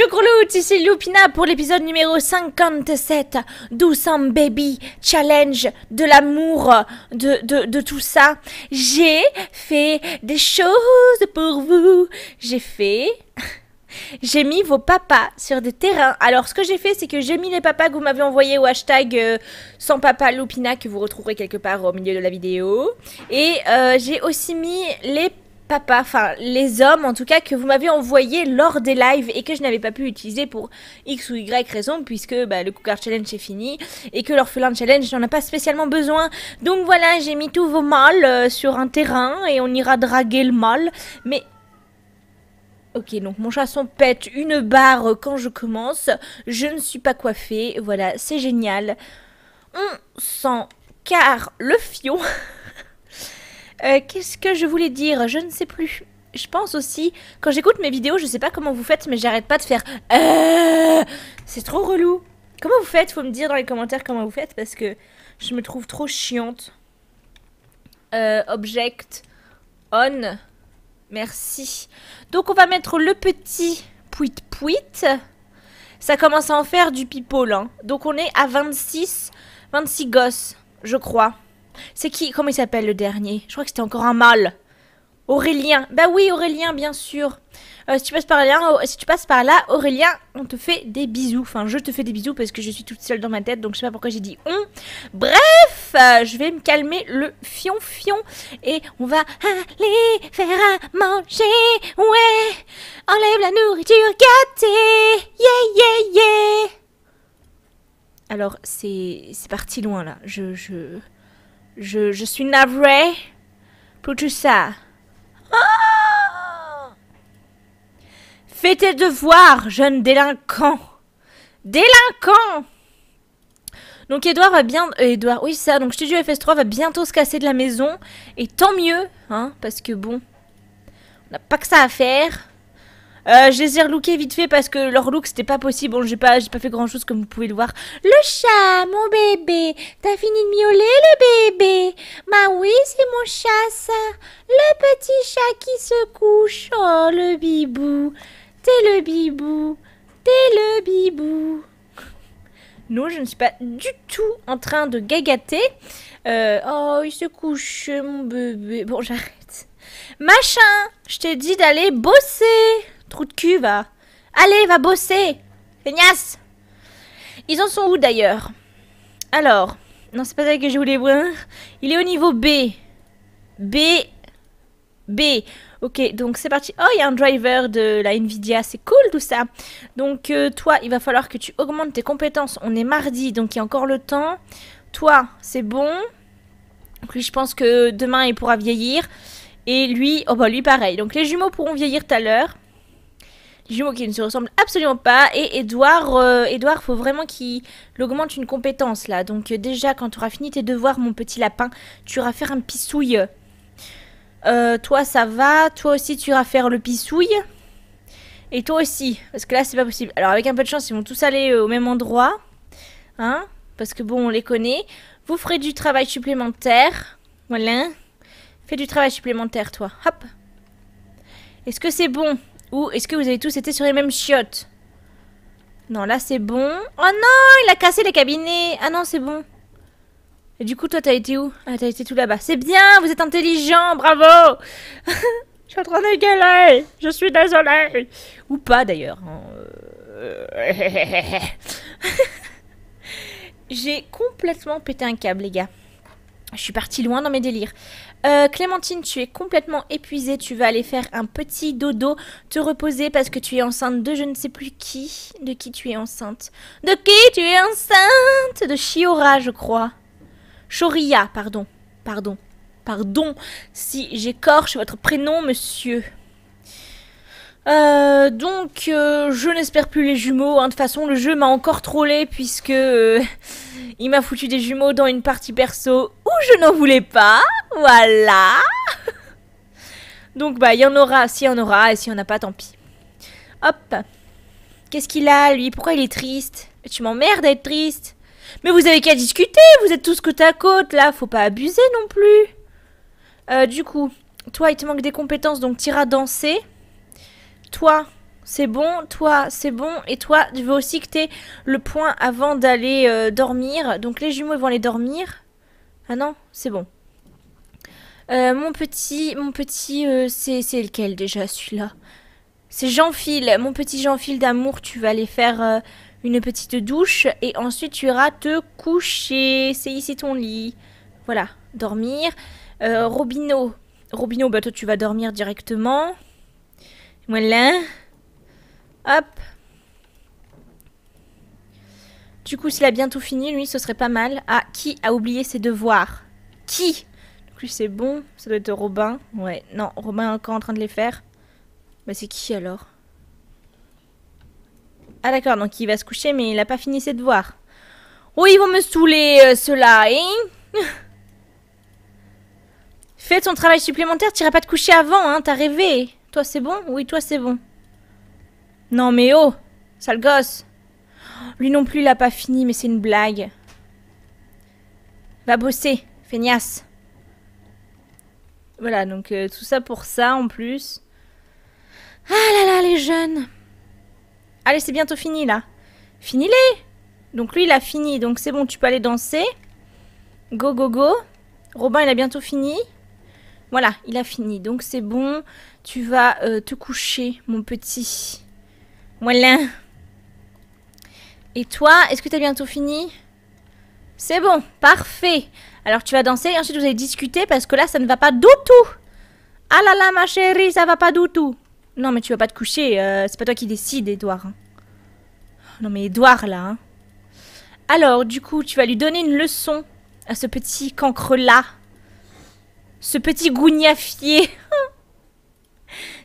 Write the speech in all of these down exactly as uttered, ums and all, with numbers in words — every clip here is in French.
choucroute, ici Lupina pour l'épisode numéro cinquante-sept de cent Baby Challenge, de l'amour, de, de, de tout ça. J'ai fait des choses pour vous. J'ai fait... J'ai mis vos papas sur des terrains. Alors ce que j'ai fait, c'est que j'ai mis les papas que vous m'avez envoyés au hashtag euh, sans papa Lupina, que vous retrouverez quelque part au milieu de la vidéo. Et euh, j'ai aussi mis les papas, enfin les hommes en tout cas, que vous m'avez envoyés lors des lives et que je n'avais pas pu utiliser pour X ou Y raison, puisque bah, le Cookart challenge est fini et que l'orphelin challenge n'en a pas spécialement besoin. Donc voilà, j'ai mis tous vos mâles euh, sur un terrain et on ira draguer le mâle. Mais... Ok, donc mon chasson pète une barre quand je commence. Je ne suis pas coiffée. Voilà, c'est génial. On s'en carre le fion. euh, Qu'est-ce que je voulais dire? Je ne sais plus. Je pense aussi, quand j'écoute mes vidéos, je ne sais pas comment vous faites, mais j'arrête pas de faire... Euh... C'est trop relou. Comment vous faites? Faut me dire dans les commentaires comment vous faites, parce que je me trouve trop chiante. Euh, object on... Merci. Donc on va mettre le petit pouit pouit. Ça commence à en faire du people, hein. Donc on est à vingt-six gosses, je crois. C'est qui? Comment il s'appelle le dernier? Je crois que c'était encore un mâle. Aurélien. Bah oui, Aurélien, bien sûr. Euh, si tu passes par là, si tu passes par là, Aurélien, on te fait des bisous. Enfin, je te fais des bisous parce que je suis toute seule dans ma tête, donc je sais pas pourquoi j'ai dit on. Bref, euh, je vais me calmer le fion fion et on va aller faire à manger. Ouais, enlève la nourriture gâtée. Yeah yeah yeah. Alors c'est c'est parti loin là. Je je je je suis navrée pour tout ça. Oh, fais tes devoirs, jeune délinquant. Délinquant. Donc Edouard va bien... Euh, Edouard, oui ça, donc Studio F S trois va bientôt se casser de la maison. Et tant mieux, hein, parce que bon... On n'a pas que ça à faire. Euh, je les ai relookés vite fait parce que leur look c'était pas possible. Bon, j'ai pas, j'ai pas fait grand chose comme vous pouvez le voir. Le chat, mon bébé. T'as fini de miauler le bébé? Bah oui, c'est mon chat ça. Le petit chat qui se couche. Oh le bibou. T'es le bibou. T'es le bibou. Non, je ne suis pas du tout en train de gagater. Euh, oh, il se couche mon bébé. Bon, j'arrête. Machin, je t'ai dit d'aller bosser. Trou de cul, va. Allez, va bosser. Feignasse. Ils en sont où, d'ailleurs? Alors. Non, c'est pas ça que je voulais voir. Il est au niveau B. B. B. Ok, donc c'est parti. Oh, il y a un driver de la NVIDIA. C'est cool, tout ça. Donc, euh, toi, il va falloir que tu augmentes tes compétences. On est mardi, donc il y a encore le temps. Toi, c'est bon. Donc, lui, je pense que demain, il pourra vieillir. Et lui... Oh, bah, lui, pareil. Donc, les jumeaux pourront vieillir tout à l'heure. Jumeaux qui ne se ressemblent absolument pas. Et Edouard, euh, Edouard, faut vraiment qu'il augmente une compétence là. Donc euh, déjà quand tu auras fini tes devoirs mon petit lapin, tu iras faire un pissouille. Euh, toi ça va, toi aussi tu iras faire le pissouille. Et toi aussi, parce que là c'est pas possible. Alors avec un peu de chance ils vont tous aller euh, au même endroit. Hein? Parce que bon on les connaît. Vous ferez du travail supplémentaire. Voilà. Fais du travail supplémentaire toi. Hop. Est-ce que c'est bon? Ou est-ce que vous avez tous été sur les mêmes chiottes? Non, là c'est bon. Oh non, il a cassé les cabinets. Ah non, c'est bon. Et du coup, toi, t'as été où? Ah, t'as été tout là-bas. C'est bien, vous êtes intelligent, bravo. Je suis en train de gueuler. Je suis désolée. Ou pas d'ailleurs. J'ai complètement pété un câble, les gars. Je suis partie loin dans mes délires. Euh, Clémentine, tu es complètement épuisée. Tu vas aller faire un petit dodo, te reposer parce que tu es enceinte de je ne sais plus qui. De qui tu es enceinte? De qui tu es enceinte? De Chiora, je crois. Choria, pardon. Pardon. Pardon si j'écorche votre prénom, monsieur. Euh, donc, euh, je n'espère plus les jumeaux. De hein. toute façon, le jeu m'a encore trollé puisque euh, il m'a foutu des jumeaux dans une partie perso où je n'en voulais pas. Voilà. Donc, bah, il y en aura. S'il y en aura et s'il y en a pas, tant pis. Hop. Qu'est-ce qu'il a, lui? Pourquoi il est triste? Tu m'emmerdes à être triste. Mais vous avez qu'à discuter. Vous êtes tous côte à côte, là. Faut pas abuser non plus. Euh, du coup, toi, il te manque des compétences, donc t'iras danser. Toi, c'est bon, toi c'est bon, et toi tu veux aussi que t'aies le point avant d'aller euh, dormir, donc les jumeaux ils vont aller dormir. Ah non, c'est bon. Euh, mon petit, mon petit, euh, c'est lequel déjà celui-là? C'est Jean-Phil, mon petit Jean-Phil d'amour, tu vas aller faire euh, une petite douche et ensuite tu iras te coucher, c'est ici ton lit. Voilà, dormir. Euh, Robino, Robino, bah toi tu vas dormir directement. Voilà. Hop. Du coup, s'il a bientôt fini, lui, ce serait pas mal. Ah, qui a oublié ses devoirs? Qui? Donc lui, c'est bon. Ça doit être Robin. Ouais, non, Robin est encore en train de les faire. Bah, c'est qui alors? Ah, d'accord, donc il va se coucher, mais il a pas fini ses devoirs. Oh, ils vont me saouler, euh, ceux-là, hein? Fais ton travail supplémentaire, t'iras pas te coucher avant, hein, t'as rêvé. Toi, c'est bon? Oui, toi, c'est bon. Non, mais oh, sale gosse. Lui non plus, il a pas fini, mais c'est une blague. Va bosser, feignasse. Voilà, donc euh, tout ça pour ça, en plus. Ah là là, les jeunes. Allez, c'est bientôt fini, là. Finis-les. Donc lui, il a fini, donc c'est bon, tu peux aller danser. Go, go, go. Robin, il a bientôt fini. Voilà, il a fini, donc c'est bon. Tu vas euh, te coucher, mon petit. Voilà. Et toi, est-ce que t'as bientôt fini? C'est bon, parfait. Alors tu vas danser et ensuite vous allez discuter parce que là ça ne va pas du tout. Ah là là ma chérie, ça va pas du tout. Non mais tu vas pas te coucher, euh, c'est pas toi qui décide Edouard. Hein. Non mais Edouard là. Hein. Alors du coup tu vas lui donner une leçon à ce petit cancre là. Ce petit gougnafier.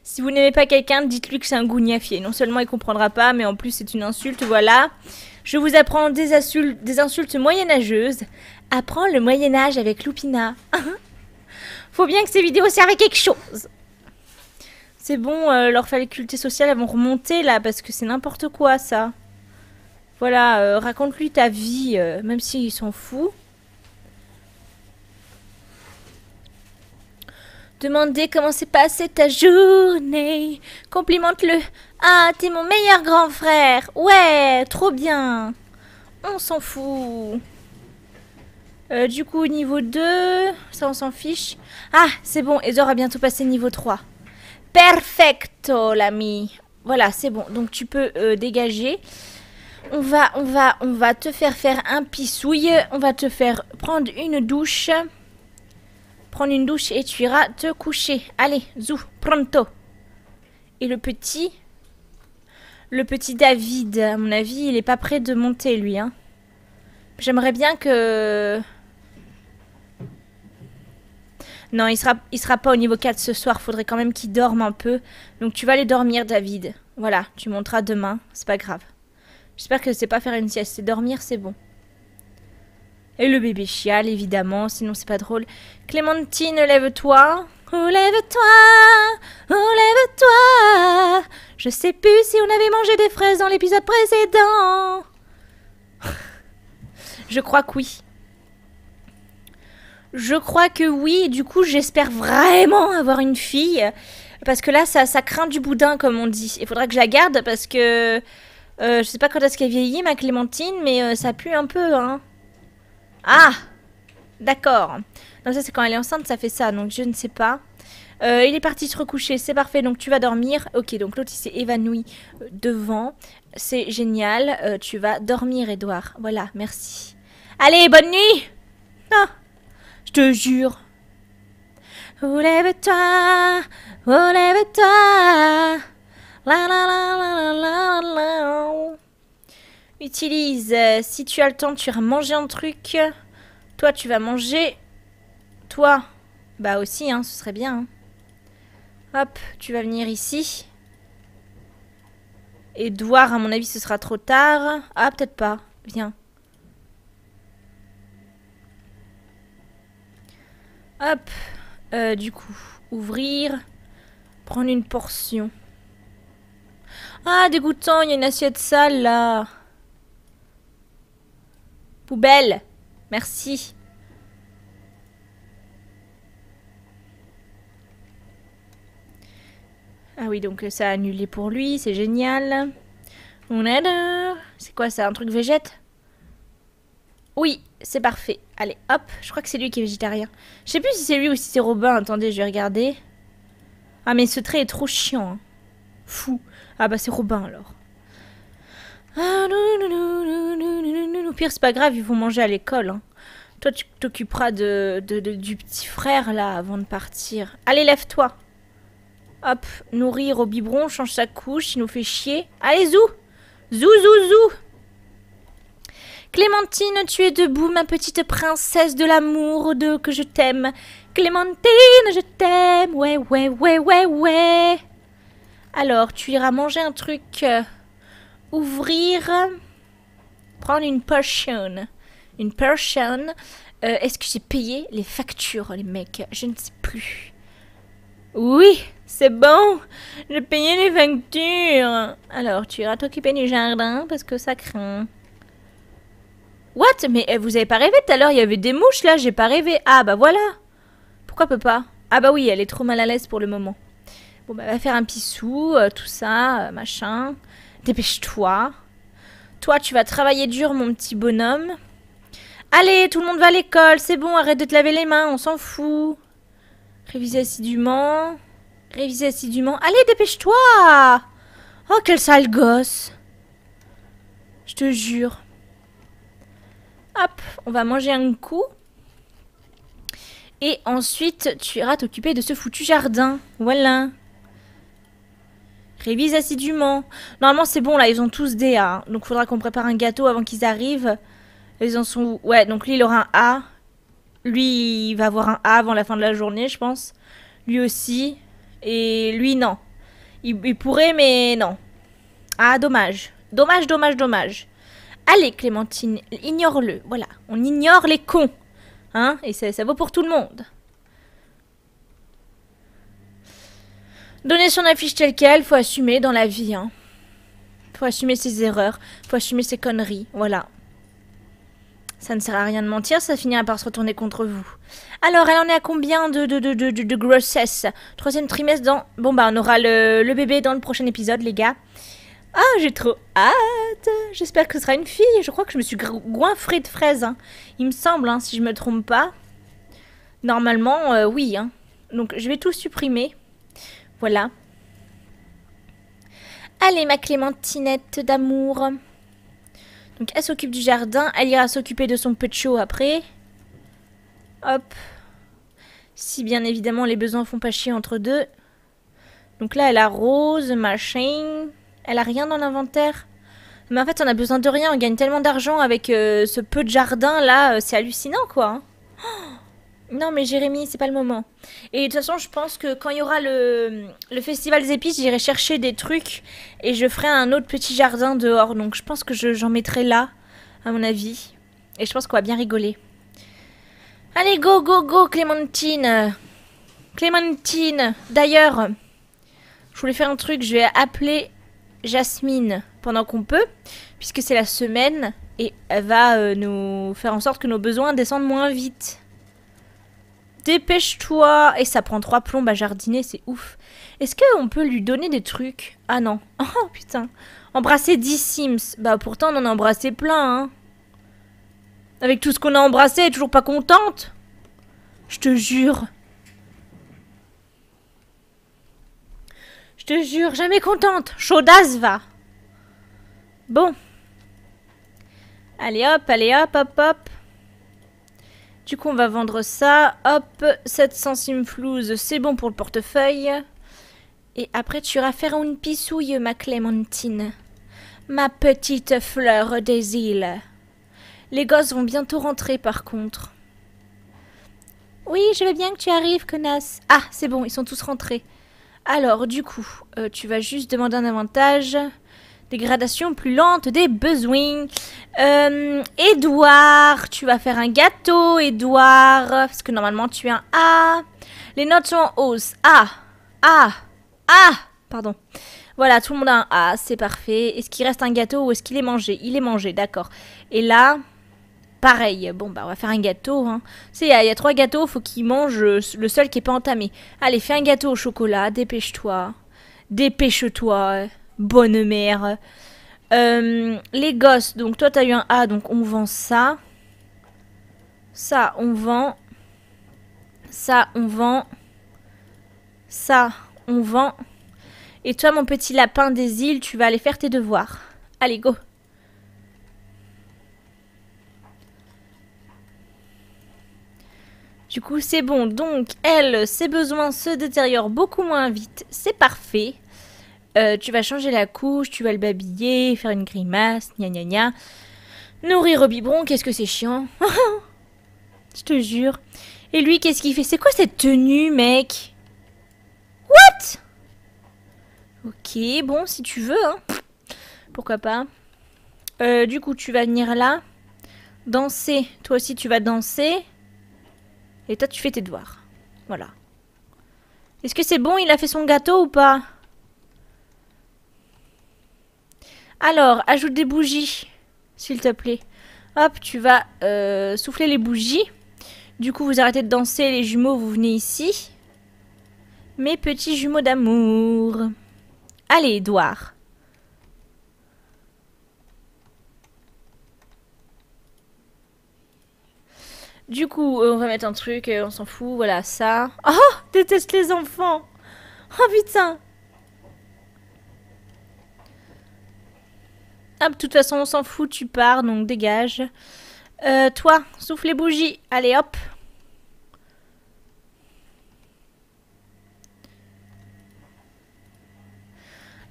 Si vous n'aimez pas quelqu'un, dites-lui que c'est un gougnafier. Non seulement il comprendra pas, mais en plus c'est une insulte, voilà. Je vous apprends des insultes, des insultes moyenâgeuses. Apprends le Moyen-Âge avec Lupina. Faut bien que ces vidéos servent à quelque chose. C'est bon, euh, leurs facultés sociales, elles vont remonter là, parce que c'est n'importe quoi ça. Voilà, euh, raconte-lui ta vie, euh, même s'il s'en fout. Demandez comment s'est passée ta journée. Complimente-le. Ah, t'es mon meilleur grand frère. Ouais, trop bien. On s'en fout. Euh, du coup, niveau deux, ça on s'en fiche. Ah, c'est bon, Edouard a bientôt passé niveau trois. Perfecto, l'ami. Voilà, c'est bon. Donc tu peux euh, dégager. On va, on, va, on va te faire faire un pissouille. On va te faire prendre une douche. Prendre une douche et tu iras te coucher. Allez, zou, pronto. Et le petit... Le petit David, à mon avis, il est pas prêt de monter, lui. Hein. J'aimerais bien que... Non, il sera, il sera pas au niveau quatre ce soir. Faudrait quand même qu'il dorme un peu. Donc tu vas aller dormir, David. Voilà, tu monteras demain. C'est pas grave. J'espère que c'est pas faire une sieste. C'est dormir, c'est bon. Et le bébé chiale, évidemment, sinon c'est pas drôle. Clémentine, lève-toi. Oh, lève-toi. Oh, lève-toi. Je sais plus si on avait mangé des fraises dans l'épisode précédent. Je crois que oui. Je crois que oui. Du coup, j'espère vraiment avoir une fille. Parce que là, ça, ça craint du boudin, comme on dit. Il faudra que je la garde parce que... Euh, je sais pas quand est-ce qu'elle vieillit, ma Clémentine, mais euh, ça pue un peu, hein. Ah, d'accord. Non, ça c'est quand elle est enceinte, ça fait ça, donc je ne sais pas. Euh, il est parti se recoucher, c'est parfait, donc tu vas dormir. Ok, donc l'autre il s'est évanoui devant. C'est génial, euh, tu vas dormir, Edouard. Voilà, merci. Allez, bonne nuit. Non, je te jure. Oh, lève-toi, oh, lève-toi. La la la la la la la. Utilise, euh, si tu as le temps, tu iras manger un truc. Toi, tu vas manger. Toi, bah aussi, hein, ce serait bien. Hein. Hop, tu vas venir ici. Edouard, à mon avis, ce sera trop tard. Ah, peut-être pas. Viens. Hop, euh, du coup, ouvrir. Prendre une portion. Ah, dégoûtant, il y a une assiette sale, là. Poubelle, merci. Ah oui, donc ça a annulé pour lui, c'est génial. On aide. C'est quoi ça, un truc végète? Oui, c'est parfait. Allez, hop, je crois que c'est lui qui est végétarien. Je sais plus si c'est lui ou si c'est Robin. Attendez, je vais regarder. Ah mais ce trait est trop chiant. Hein. Fou. Ah bah c'est Robin alors. Ah, au pire, c'est pas grave, ils vont manger à l'école. Hein. Toi, tu t'occuperas de, de, de, du petit frère, là, avant de partir. Allez, lève-toi. Hop, nourrir au biberon, change sa couche, il nous fait chier. Allez, zou. Zou, zou, zou. Clémentine, tu es debout, ma petite princesse de l'amour, de que je t'aime. Clémentine, je t'aime. Ouais, ouais, ouais, ouais, ouais. Alors, tu iras manger un truc... Euh... Ouvrir, prendre une portion, une portion, euh, est-ce que j'ai payé les factures les mecs, je ne sais plus. Oui, c'est bon, j'ai payé les factures. Alors tu iras t'occuper du jardin parce que ça craint. What? Mais eh, vous avez pas rêvé tout à l'heure, il y avait des mouches là, j'ai pas rêvé. Ah bah voilà, pourquoi peut pas? Ah bah oui, elle est trop mal à l'aise pour le moment. Bon bah va faire un pissou, euh, tout ça, euh, machin... Dépêche-toi. Toi, tu vas travailler dur, mon petit bonhomme. Allez, tout le monde va à l'école. C'est bon, arrête de te laver les mains, on s'en fout. Réviser assidûment. Réviser assidûment. Allez, dépêche-toi. Oh, quel sale gosse. Je te jure. Hop, on va manger un coup. Et ensuite, tu iras t'occuper de ce foutu jardin. Voilà. Révise assidûment. Normalement, c'est bon, là, ils ont tous des A. Hein. Donc, faudra qu'on prépare un gâteau avant qu'ils arrivent. Ils en sont... Ouais, donc lui, il aura un A. Lui, il va avoir un A avant la fin de la journée, je pense. Lui aussi. Et lui, non. Il, il pourrait, mais non. Ah, dommage. Dommage, dommage, dommage. Allez, Clémentine, ignore-le. Voilà, on ignore les cons. Hein? Et ça, ça vaut pour tout le monde. Donner son affiche telle quelle, faut assumer dans la vie. Hein. Faut assumer ses erreurs, faut assumer ses conneries, voilà. Ça ne sert à rien de mentir, ça finira par se retourner contre vous. Alors, elle en est à combien de, de, de, de, de grossesse? Troisième trimestre dans... Bon bah, on aura le, le bébé dans le prochain épisode, les gars. Ah, oh, j'ai trop hâte. J'espère que ce sera une fille. Je crois que je me suis goinfrée de fraises. Hein. Il me semble, hein, si je me trompe pas. Normalement, euh, oui. Hein. Donc, je vais tout supprimer. Voilà. Allez, ma Clémentinette d'amour. Donc, elle s'occupe du jardin. Elle ira s'occuper de son pecho après. Hop. Si, bien évidemment, les besoins font pas chier entre deux. Donc là, elle a rose, machin. Elle a rien dans l'inventaire. Mais en fait, on a besoin de rien. On gagne tellement d'argent avec euh, ce peu de jardin, là. Euh, c'est hallucinant, quoi. Oh. Non mais Jérémy, c'est pas le moment. Et de toute façon, je pense que quand il y aura le, le festival des épices, j'irai chercher des trucs et je ferai un autre petit jardin dehors. Donc je pense que j'en mettrai là, à mon avis. Et je pense qu'on va bien rigoler. Allez, go, go, go, Clémentine. Clémentine. D'ailleurs, je voulais faire un truc, je vais appeler Jasmine pendant qu'on peut, puisque c'est la semaine et elle va euh, nous faire en sorte que nos besoins descendent moins vite. Dépêche-toi. Et ça prend trois plombes à jardiner, c'est ouf. Est-ce qu'on peut lui donner des trucs? Ah non. Oh putain. Embrasser dix Sims. Bah pourtant on en a embrassé plein. Hein. Avec tout ce qu'on a embrassé, elle est toujours pas contente. Je te jure. Je te jure, jamais contente. Chaudasse va. Bon. Allez hop, allez hop, hop, hop. Du coup, on va vendre ça. Hop, sept cents simflouses, c'est bon pour le portefeuille. Et après, tu iras faire une pissouille, ma Clémentine. Ma petite fleur des îles. Les gosses vont bientôt rentrer, par contre. Oui, je veux bien que tu arrives, connasse. Ah, c'est bon, ils sont tous rentrés. Alors, du coup, euh, tu vas juste demander un avantage. Dégradation plus lente des besoins. Euh, Edouard, tu vas faire un gâteau, Edouard. Parce que normalement, tu es un A. Les notes sont en hausse. A, A, A. Pardon. Voilà, tout le monde a un A. C'est parfait. Est-ce qu'il reste un gâteau ou est-ce qu'il est mangé? Il est mangé, d'accord. Et là, pareil. Bon, bah, on va faire un gâteau. Hein. C'est, il y, y a trois gâteaux. Faut qu'il mange le seul qui n'est pas entamé. Allez, fais un gâteau au chocolat. Dépêche-toi. dépêche-toi, bonne mère. Euh, les gosses, donc toi t'as eu un A, donc on vend ça. Ça, on vend. Ça, on vend. Ça, on vend. Et toi, mon petit lapin des îles, tu vas aller faire tes devoirs. Allez, go. Du coup, c'est bon. Donc, elle, ses besoins se détériorent beaucoup moins vite. C'est parfait. Euh, tu vas changer la couche, tu vas le babiller, faire une grimace, gna gna gna. Nourrir au biberon, qu'est-ce que c'est chiant. Je te jure. Et lui, qu'est-ce qu'il fait? C'est quoi cette tenue, mec? What? Ok, bon, si tu veux, hein. Pourquoi pas. Euh, du coup, tu vas venir là. Danser. Toi aussi, tu vas danser. Et toi, tu fais tes devoirs. Voilà. Est-ce que c'est bon? Il a fait son gâteau ou pas? Alors, ajoute des bougies, s'il te plaît. Hop, tu vas euh, souffler les bougies. Du coup, vous arrêtez de danser, les jumeaux, vous venez ici. Mes petits jumeaux d'amour. Allez, Edouard. Du coup, on va mettre un truc, on s'en fout, voilà, ça. Oh, déteste les enfants. Oh, putain. De toute façon, on s'en fout, tu pars, donc dégage. Euh, toi, souffle les bougies. Allez, hop.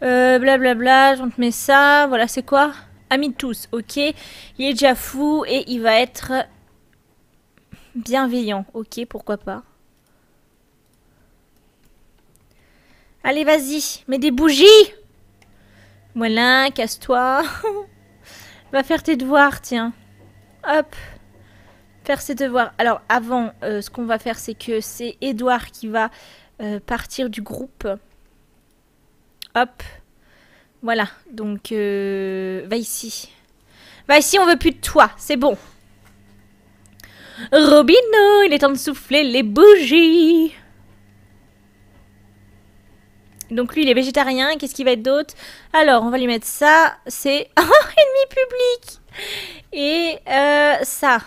Euh, blablabla, on te met ça. Voilà, c'est quoi? Amis de tous, ok. Il est déjà fou et il va être bienveillant. Ok, pourquoi pas. Allez, vas-y, mets des bougies. Voilà, casse-toi. Va faire tes devoirs, tiens. Hop. Faire ses devoirs. Alors, avant, euh, ce qu'on va faire, c'est que c'est Edouard qui va euh, partir du groupe. Hop. Voilà, donc, euh, va ici. Va ici, on veut plus de toi, c'est bon. Robino, il est temps de souffler les bougies. Donc lui, il est végétarien. Qu'est-ce qu'il va être d'autre? Alors, on va lui mettre ça. C'est... Oh, ennemi public. Et euh, ça.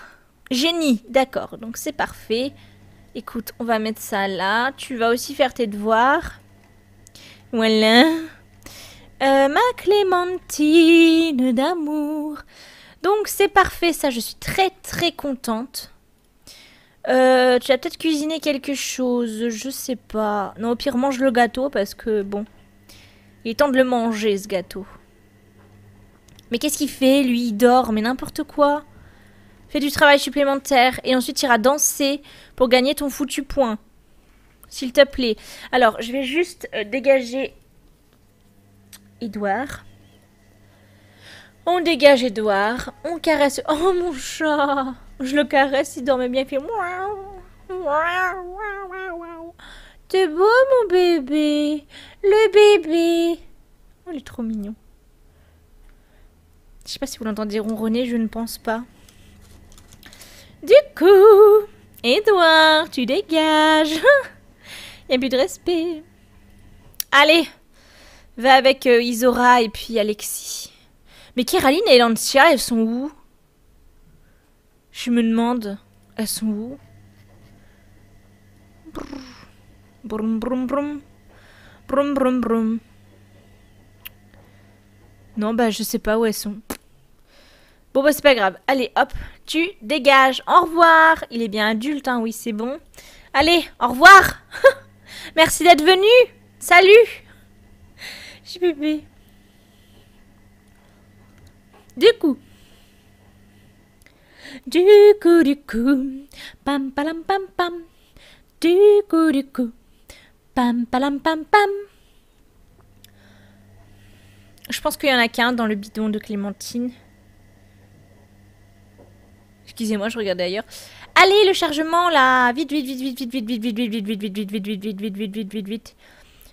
Génie. D'accord. Donc c'est parfait. Écoute, on va mettre ça là. Tu vas aussi faire tes devoirs. Voilà. Euh, ma Clémentine d'amour. Donc c'est parfait, ça. Je suis très très contente. Euh, tu as peut-être cuisiné quelque chose, je sais pas. Non, au pire, mange le gâteau parce que, bon, il est temps de le manger, ce gâteau. Mais qu'est-ce qu'il fait, lui? Il dort, mais n'importe quoi. Fais du travail supplémentaire et ensuite ira danser pour gagner ton foutu point. S'il te plaît. Alors, je vais juste euh, dégager Edouard. On dégage Edouard, on caresse... Oh, mon chat! Je le caresse, il dormait bien, il fait... T'es beau, mon bébé. Le bébé. Oh, il est trop mignon. Je sais pas si vous l'entendez ronronner, je ne pense pas. Du coup, Edouard, tu dégages. Il n'y a plus de respect. Allez, va avec euh, Isora et puis Alexis. Mais Kéraline et Lancia, elles sont où? Je me demande, elles sont où? Brum, brum, brum. Brum, brum, brum. Non, bah, je sais pas où elles sont. Bon, bah, c'est pas grave. Allez, hop, tu dégages. Au revoir. Il est bien adulte, hein, oui, c'est bon. Allez, au revoir. Merci d'être venu. Salut. Je suis bébé. Du coup. Du coup, du coup, pam, palam, pam, pam. Du coup, du coup, pam, palam, pam, pam. Je pense qu'il y en a qu'un dans le bidon de Clémentine. Excusez-moi, je regarde ailleurs. Allez, le chargement, là. Vite, vite, vite, vite, vite, vite, vite, vite, vite, vite, vite, vite, vite, vite, vite, vite, vite, vite, vite.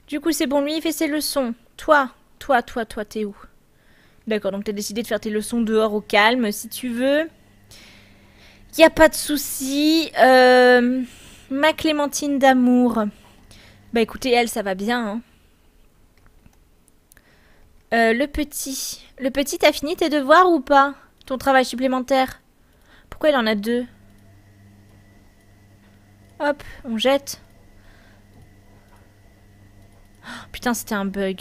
Du coup, c'est bon, lui, il fait ses leçons. Toi, toi, toi, toi, t'es où? D'accord, donc t'as décidé de faire tes leçons dehors au calme, si tu veux. Y a pas de souci. Euh, ma Clémentine d'amour. Bah écoutez, elle, ça va bien. Hein. Euh, le petit. Le petit, t'as fini tes devoirs ou pas? Ton travail supplémentaire. Pourquoi il en a deux? Hop, on jette. Oh, putain, c'était un bug.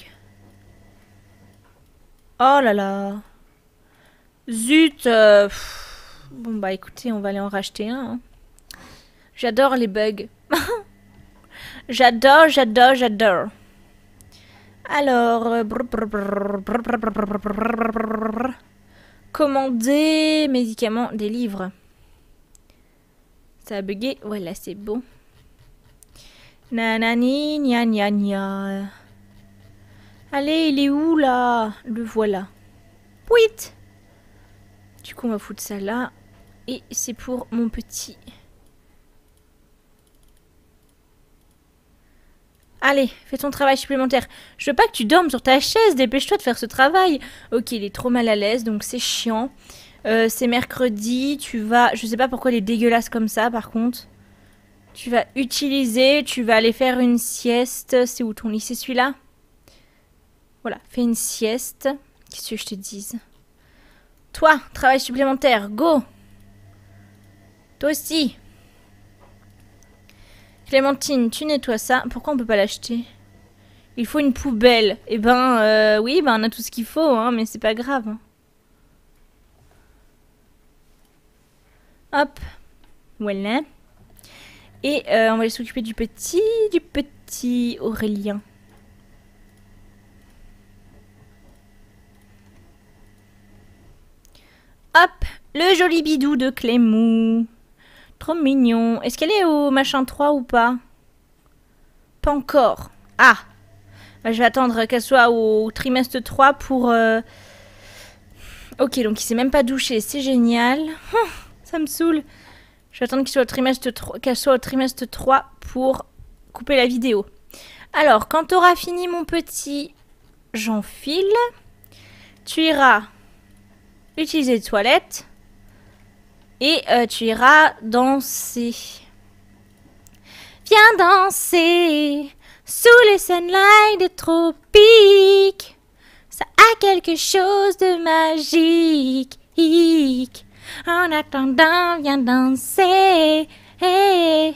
Oh là là. Zut. euh, Bon bah écoutez, on va aller en racheter un. Hein. J'adore les bugs. J'adore, j'adore, j'adore. Alors, euh, brr, brr, brr, brr, brr, brr, brr. Commander médicaments, des livres. Ça a bugué. Voilà, c'est bon. Nanani, gna gna gna. Allez, il est où là? Le voilà. Pouit! Du coup, on va foutre ça là. Et c'est pour mon petit. Allez, fais ton travail supplémentaire. Je veux pas que tu dormes sur ta chaise. Dépêche-toi de faire ce travail. Ok, il est trop mal à l'aise, donc c'est chiant. Euh, c'est mercredi. Tu vas... Je sais pas pourquoi il est dégueulasse comme ça, par contre. Tu vas utiliser. Tu vas aller faire une sieste. C'est où ton lit? C'est celui-là. Voilà, fais une sieste. Qu'est-ce que je te dise? Toi, travail supplémentaire. Go. Toi aussi. Clémentine, tu nettoies ça. Pourquoi on peut pas l'acheter? Il faut une poubelle. Eh ben, euh, oui, ben on a tout ce qu'il faut, hein, mais c'est pas grave. Hop. Voilà. Et euh, on va aller s'occuper du petit, du petit Aurélien. Hop. Le joli bidou de Clémou. Trop mignon. Est-ce qu'elle est au machin trois ou pas? Pas encore. Ah bah, je vais attendre qu'elle soit au trimestre trois pour... Euh... Ok, donc il s'est même pas douché. C'est génial. Ça me saoule. Je vais attendre qu'elle soit au trimestre trois, qu'elle soit au trimestre trois pour couper la vidéo. Alors, quand tu auras fini mon petit, j'enfile. Tu iras utiliser les toilettes. Et euh, tu iras danser. Viens danser sous les sunlights des tropiques. Ça a quelque chose de magique. En attendant, viens danser. Hey.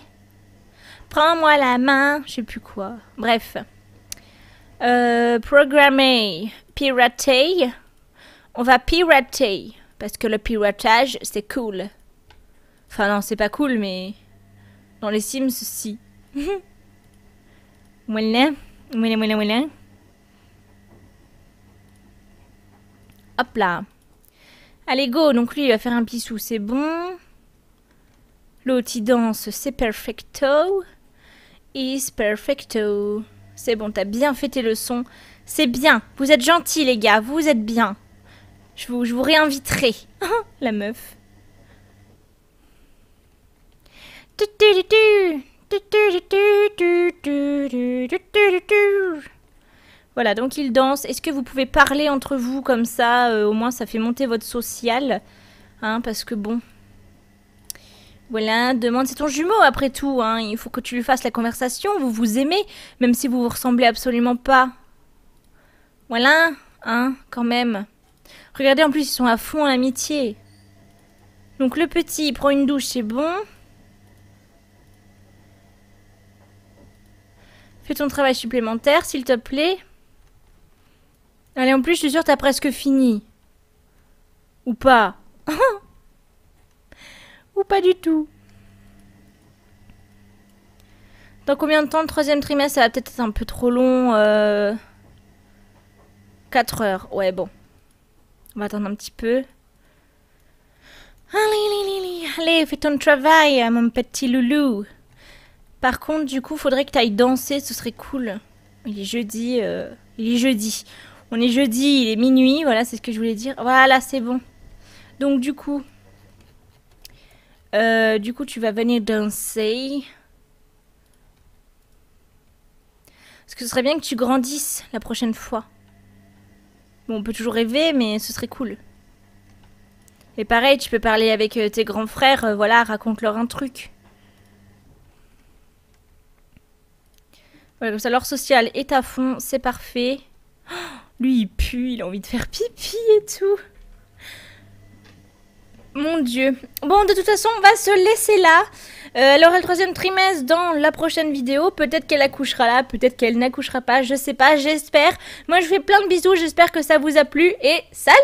Prends-moi la main. Je sais plus quoi. Bref. Euh, programmer. Pirater. On va pirater. Parce que le piratage, c'est cool. Enfin non, c'est pas cool, mais... Dans les Sims, si. Voilà. Voilà, voilà, voilà. Hop là. Allez, go. Donc lui, il va faire un pissou, c'est bon. L'autre, il danse, c'est perfecto. Is perfecto. C'est bon, t'as bien fait tes leçons. C'est bien. Vous êtes gentils, les gars. Vous êtes bien. Je vous, je vous réinviterai. La meuf. Voilà, donc il danse. Est-ce que vous pouvez parler entre vous comme ça? euh, Au moins, ça fait monter votre social. Hein, parce que bon... Voilà, demande, c'est ton jumeau après tout. Hein. Il faut que tu lui fasses la conversation. Vous vous aimez, même si vous vous ressemblez absolument pas. Voilà, hein, quand même. Regardez, en plus, ils sont à fond en amitié. Donc, le petit, il prend une douche, c'est bon. Fais ton travail supplémentaire, s'il te plaît. Allez, en plus, je suis sûre que t'as presque fini. Ou pas. Ou pas du tout. Dans combien de temps le troisième trimestre? Ça va peut-être être un peu trop long. Euh... quatre heures. Ouais, bon. On va attendre un petit peu. Allez, allez, allez, fais ton travail, mon petit loulou. Par contre, du coup, faudrait que tu ailles danser, ce serait cool. Il est jeudi, euh, il est jeudi. On est jeudi, il est minuit, voilà, c'est ce que je voulais dire. Voilà, c'est bon. Donc, du coup, euh, du coup, tu vas venir danser. Parce que ce serait bien que tu grandisses la prochaine fois. Bon, on peut toujours rêver, mais ce serait cool. Et pareil, tu peux parler avec tes grands frères, euh, voilà, raconte-leur un truc. Voilà, comme ça, leur social est à fond, c'est parfait. Oh, Lui, il pue, il a envie de faire pipi et tout. Mon Dieu. Bon, de toute façon, on va se laisser là. Euh, elle aura le troisième trimestre dans la prochaine vidéo. Peut-être qu'elle accouchera là, peut-être qu'elle n'accouchera pas, je sais pas, j'espère. Moi, je vous fais plein de bisous, j'espère que ça vous a plu et salut!